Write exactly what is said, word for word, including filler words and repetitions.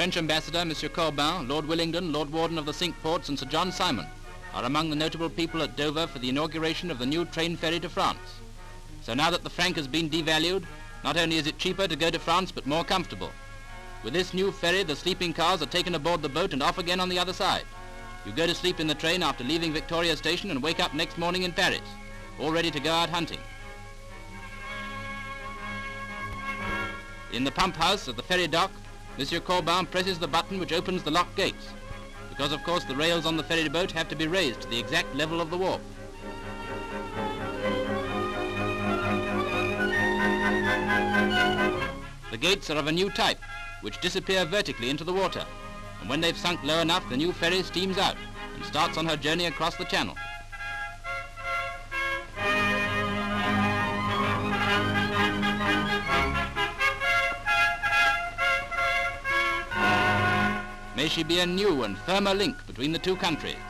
French ambassador Monsieur Corbin, Lord Willingdon, Lord Warden of the Cinque Ports and Sir John Simon are among the notable people at Dover for the inauguration of the new train ferry to France. So now that the franc has been devalued, not only is it cheaper to go to France but more comfortable. With this new ferry, the sleeping cars are taken aboard the boat and off again on the other side. You go to sleep in the train after leaving Victoria Station and wake up next morning in Paris, all ready to go out hunting. In the pump house at the ferry dock, Monsieur Corbin presses the button which opens the lock gates, because of course the rails on the ferry boat have to be raised to the exact level of the wharf. The gates are of a new type, which disappear vertically into the water, and when they've sunk low enough, the new ferry steams out and starts on her journey across the channel. May she be a new and firmer link between the two countries.